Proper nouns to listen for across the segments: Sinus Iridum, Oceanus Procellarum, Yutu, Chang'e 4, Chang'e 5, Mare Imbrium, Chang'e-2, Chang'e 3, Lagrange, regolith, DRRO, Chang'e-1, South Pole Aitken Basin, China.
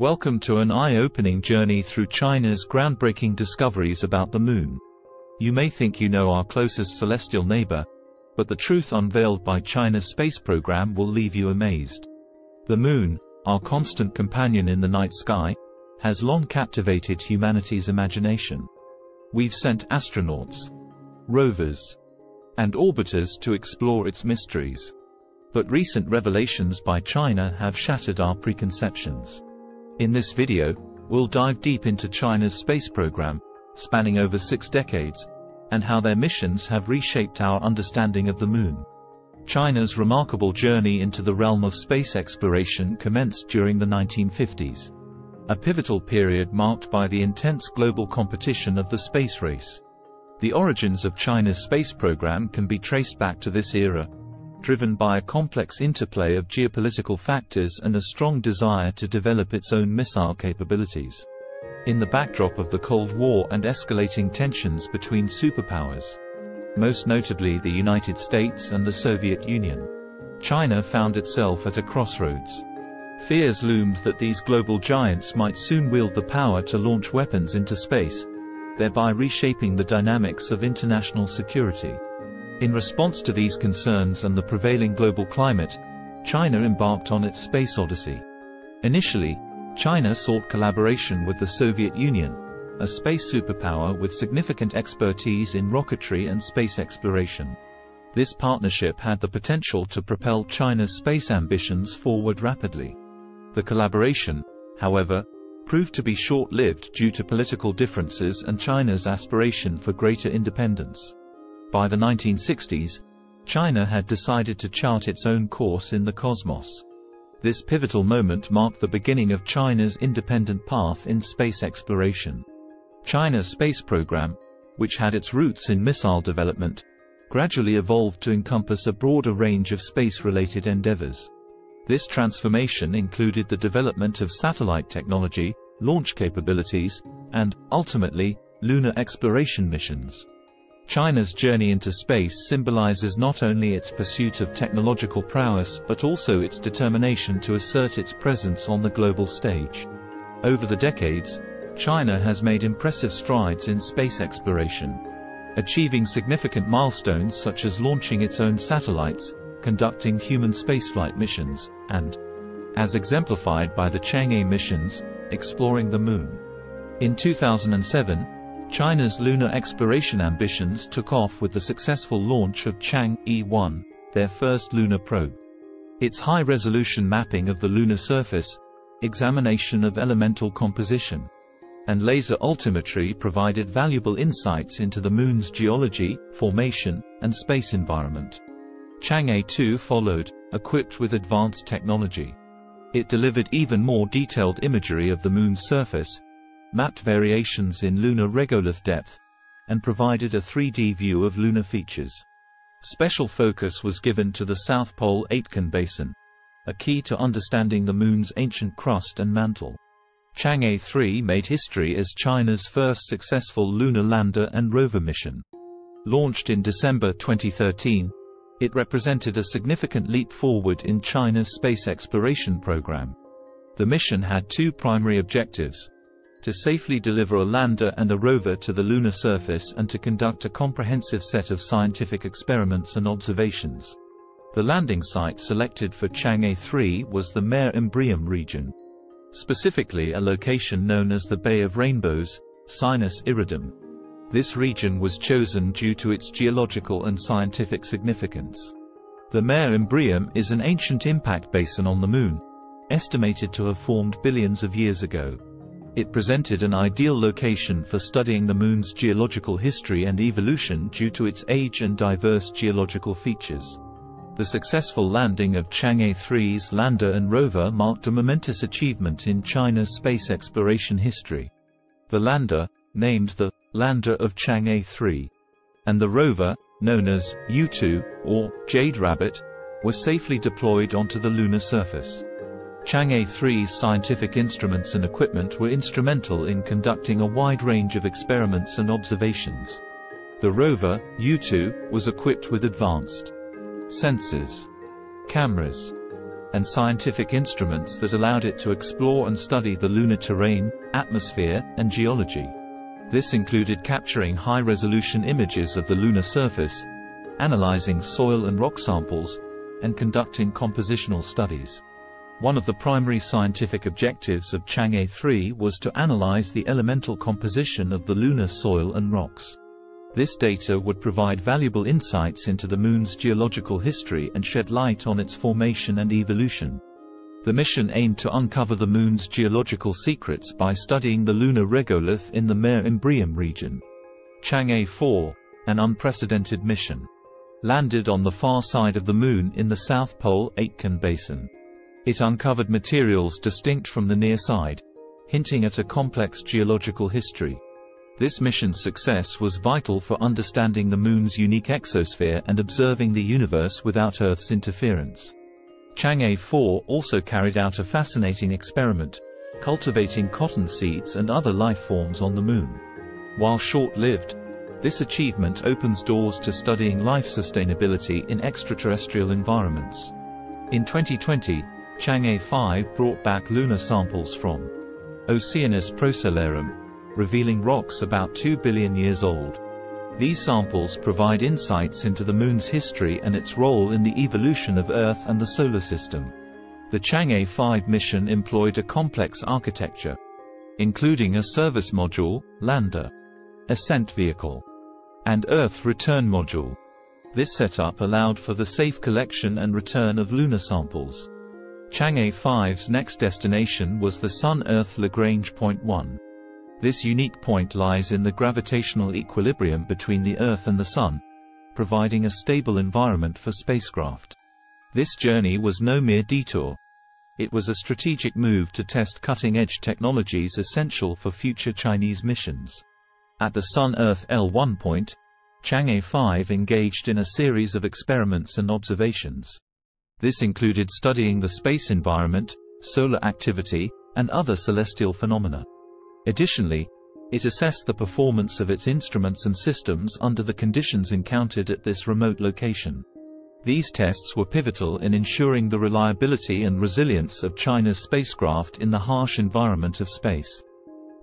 Welcome to an eye-opening journey through China's groundbreaking discoveries about the Moon. You may think you know our closest celestial neighbor, but the truth unveiled by China's space program will leave you amazed. The Moon, our constant companion in the night sky, has long captivated humanity's imagination. We've sent astronauts, rovers, and orbiters to explore its mysteries. But recent revelations by China have shattered our preconceptions. In this video, we'll dive deep into China's space program, spanning over 6 decades, and how their missions have reshaped our understanding of the Moon. China's remarkable journey into the realm of space exploration commenced during the 1950s, a pivotal period marked by the intense global competition of the space race. The origins of China's space program can be traced back to this era, driven by a complex interplay of geopolitical factors and a strong desire to develop its own missile capabilities. In the backdrop of the Cold War and escalating tensions between superpowers, most notably the United States and the Soviet Union, China found itself at a crossroads. Fears loomed that these global giants might soon wield the power to launch weapons into space, thereby reshaping the dynamics of international security. In response to these concerns and the prevailing global climate, China embarked on its space odyssey. Initially, China sought collaboration with the Soviet Union, a space superpower with significant expertise in rocketry and space exploration. This partnership had the potential to propel China's space ambitions forward rapidly. The collaboration, however, proved to be short-lived due to political differences and China's aspiration for greater independence. By the 1960s, China had decided to chart its own course in the cosmos. This pivotal moment marked the beginning of China's independent path in space exploration. China's space program, which had its roots in missile development, gradually evolved to encompass a broader range of space-related endeavors. This transformation included the development of satellite technology, launch capabilities, and, ultimately, lunar exploration missions. China's journey into space symbolizes not only its pursuit of technological prowess but also its determination to assert its presence on the global stage. Over the decades, China has made impressive strides in space exploration, achieving significant milestones such as launching its own satellites, conducting human spaceflight missions, and, as exemplified by the Chang'e missions, exploring the Moon. In 2007, China's lunar exploration ambitions took off with the successful launch of Chang'e-1, their first lunar probe. Its high-resolution mapping of the lunar surface, examination of elemental composition, and laser altimetry provided valuable insights into the Moon's geology, formation, and space environment. Chang'e-2 followed, equipped with advanced technology. It delivered even more detailed imagery of the Moon's surface, mapped variations in lunar regolith depth, and provided a 3D view of lunar features. Special focus was given to the South Pole Aitken Basin, a key to understanding the Moon's ancient crust and mantle. Chang'e 3 made history as China's first successful lunar lander and rover mission. Launched in December 2013, it represented a significant leap forward in China's space exploration program. The mission had 2 primary objectives: to safely deliver a lander and a rover to the lunar surface and to conduct a comprehensive set of scientific experiments and observations. The landing site selected for Chang'e 3 was the Mare Imbrium region, specifically a location known as the Bay of Rainbows, Sinus Iridum. This region was chosen due to its geological and scientific significance. The Mare Imbrium is an ancient impact basin on the Moon, estimated to have formed billions of years ago. It presented an ideal location for studying the Moon's geological history and evolution due to its age and diverse geological features. The successful landing of Chang'e 3's lander and rover marked a momentous achievement in China's space exploration history. The lander, named the Lander of Chang'e 3, and the rover, known as Yutu, or Jade Rabbit, were safely deployed onto the lunar surface. Chang'e 3's scientific instruments and equipment were instrumental in conducting a wide range of experiments and observations. The rover, Yutu, was equipped with advanced sensors, cameras, and scientific instruments that allowed it to explore and study the lunar terrain, atmosphere, and geology. This included capturing high-resolution images of the lunar surface, analyzing soil and rock samples, and conducting compositional studies. One of the primary scientific objectives of Chang'e 3 was to analyze the elemental composition of the lunar soil and rocks. This data would provide valuable insights into the Moon's geological history and shed light on its formation and evolution. The mission aimed to uncover the Moon's geological secrets by studying the lunar regolith in the Mare Imbrium region. Chang'e 4, an unprecedented mission, landed on the far side of the Moon in the South Pole Aitken Basin. It uncovered materials distinct from the near side, hinting at a complex geological history. This mission's success was vital for understanding the Moon's unique exosphere and observing the universe without Earth's interference. Chang'e 4 also carried out a fascinating experiment, cultivating cotton seeds and other life forms on the Moon. While short-lived, this achievement opens doors to studying life sustainability in extraterrestrial environments. In 2020, Chang'e 5 brought back lunar samples from Oceanus Procellarum, revealing rocks about 2 billion years old. These samples provide insights into the Moon's history and its role in the evolution of Earth and the solar system. The Chang'e 5 mission employed a complex architecture, including a service module, lander, ascent vehicle, and Earth return module. This setup allowed for the safe collection and return of lunar samples. Chang'e 5's next destination was the Sun-Earth Lagrange Point 1. This unique point lies in the gravitational equilibrium between the Earth and the Sun, providing a stable environment for spacecraft. This journey was no mere detour. It was a strategic move to test cutting-edge technologies essential for future Chinese missions. At the Sun-Earth L1 point, Chang'e 5 engaged in a series of experiments and observations. This included studying the space environment, solar activity, and other celestial phenomena. Additionally, it assessed the performance of its instruments and systems under the conditions encountered at this remote location. These tests were pivotal in ensuring the reliability and resilience of China's spacecraft in the harsh environment of space.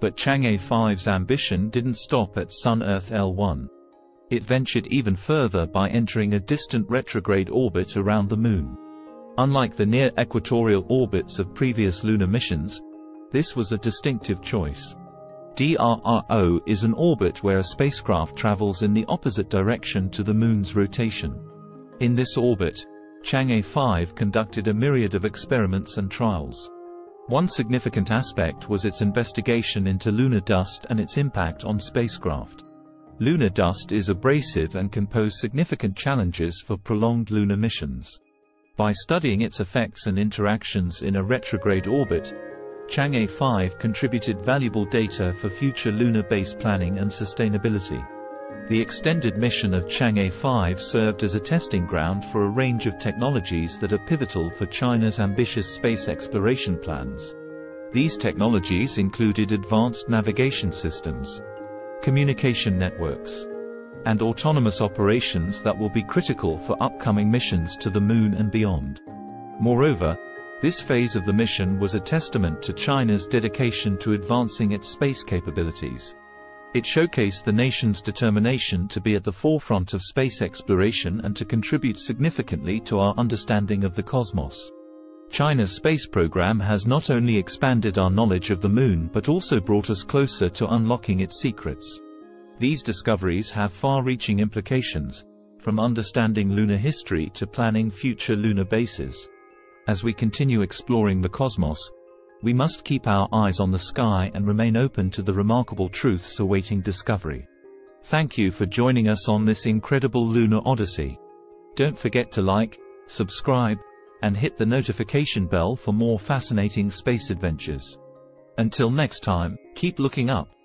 But Chang'e 5's ambition didn't stop at Sun-Earth L1. It ventured even further by entering a distant retrograde orbit around the Moon. Unlike the near-equatorial orbits of previous lunar missions, this was a distinctive choice. DRRO is an orbit where a spacecraft travels in the opposite direction to the Moon's rotation. In this orbit, Chang'e 5 conducted a myriad of experiments and trials. One significant aspect was its investigation into lunar dust and its impact on spacecraft. Lunar dust is abrasive and can pose significant challenges for prolonged lunar missions. By studying its effects and interactions in a retrograde orbit, Chang'e 5 contributed valuable data for future lunar base planning and sustainability. The extended mission of Chang'e 5 served as a testing ground for a range of technologies that are pivotal for China's ambitious space exploration plans. These technologies included advanced navigation systems, communication networks, and autonomous operations that will be critical for upcoming missions to the Moon and beyond. Moreover, this phase of the mission was a testament to China's dedication to advancing its space capabilities. It showcased the nation's determination to be at the forefront of space exploration and to contribute significantly to our understanding of the cosmos. China's space program has not only expanded our knowledge of the Moon but also brought us closer to unlocking its secrets. These discoveries have far-reaching implications, from understanding lunar history to planning future lunar bases. As we continue exploring the cosmos, we must keep our eyes on the sky and remain open to the remarkable truths awaiting discovery. Thank you for joining us on this incredible lunar odyssey. Don't forget to like, subscribe, and hit the notification bell for more fascinating space adventures. Until next time, keep looking up.